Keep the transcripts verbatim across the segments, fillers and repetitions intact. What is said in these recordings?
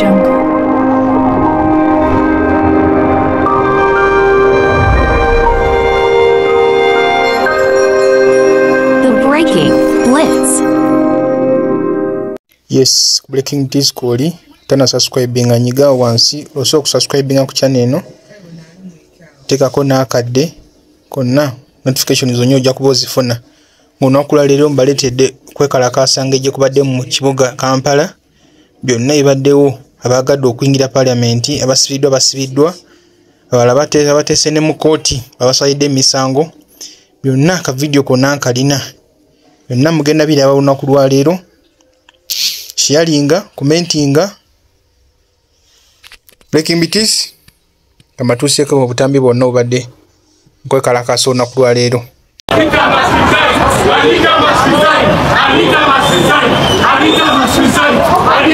jungle. The Breaking Blitz. Yes, Breaking Disco oli tana subscribing anyiga wansi also subscribing ku channel eno. Teka kona akadde kona notification zonyo ojja kubozifuna. Muno kula lero mbaletedde kwekalakasa ngeje kubadde mu kibuga Kampala. Byonna ebaddewo abagadde okuyingira paliamenti abasibiddwa basibiddwa abalala bateese ne mu kooti abasalidde emisango byonna ka video konna nkalina byonna mugenda biraba olunaku lwa leero sharinga commentinga Breaking Blitz amatuuseeko mu butambi bwonna obadde nkwekalakasa olunaku lwa leero. Anita must resign. Anita must resign. Anita must resign.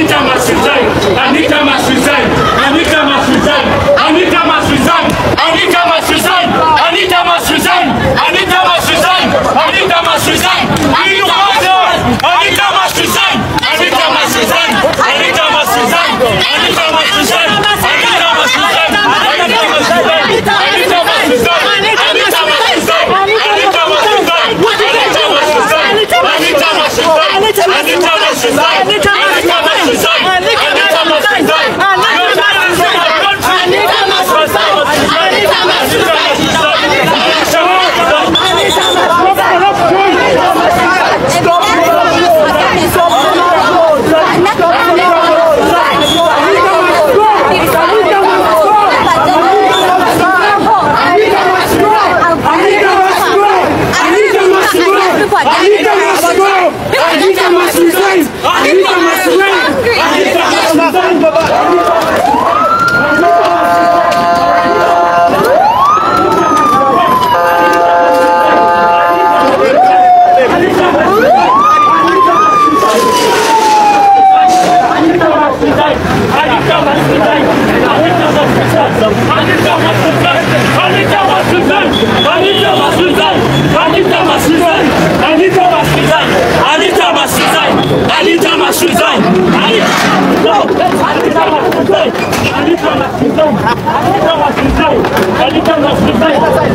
Anita must resign. Anita must resign. Anita must resign. Anita must resign. Anita must resign. Anita must resign. Anita must resign. Anita must resign. Anita must resign. Anita must resign. Anita must resign. Anita must resign. Anita must resign. Anita must resign.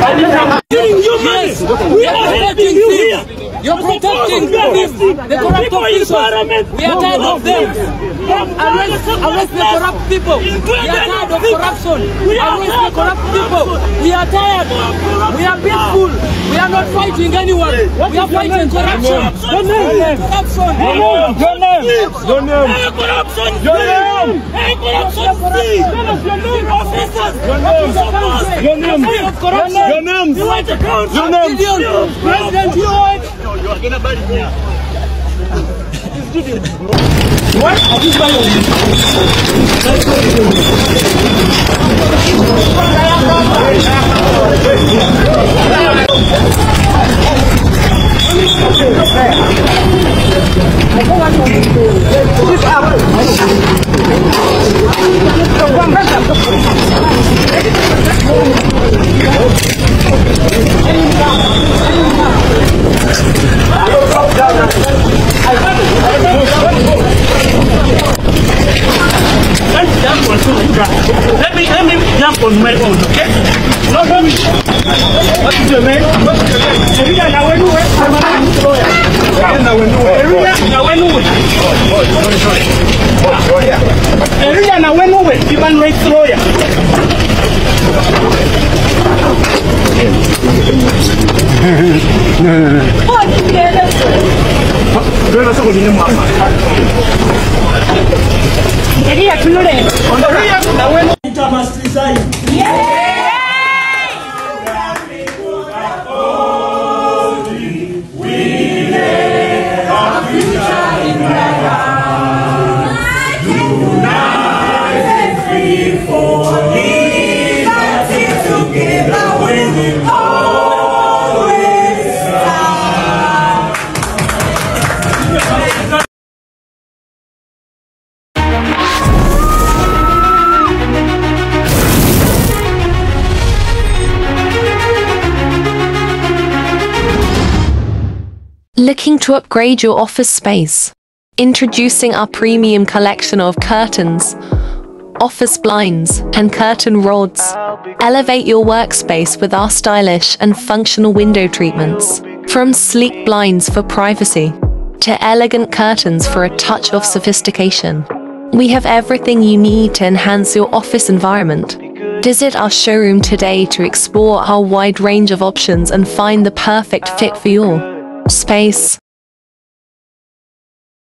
Anita must resign. We are tired of them. Arrest, arrest the corrupt people. We are tired of corruption. Arrest the corrupt people. We are tired. We are peaceful. We are not fighting anyone. We are fighting corruption. Corruption. Your name. Your name. Corruption. Your name. Corruption. Officers. Your name. Your name. You want to count? Your name. President, you want? You are gonna bury me. What? Are you buying? Let me let me jump on my own, okay? No, no, no. What is your name? What is your name? Every day I went away. Every day I went away. Every day I went away. Human rights lawyer. No, no, no. What is your name? Don't ask me anymore. Quería que no le honraría la buena intamastriza. Looking to upgrade your office space? Introducing our premium collection of curtains, office blinds, and curtain rods. Elevate your workspace with our stylish and functional window treatments. From sleek blinds for privacy, to elegant curtains for a touch of sophistication. We have everything you need to enhance your office environment. Visit our showroom today to explore our wide range of options and find the perfect fit for your space.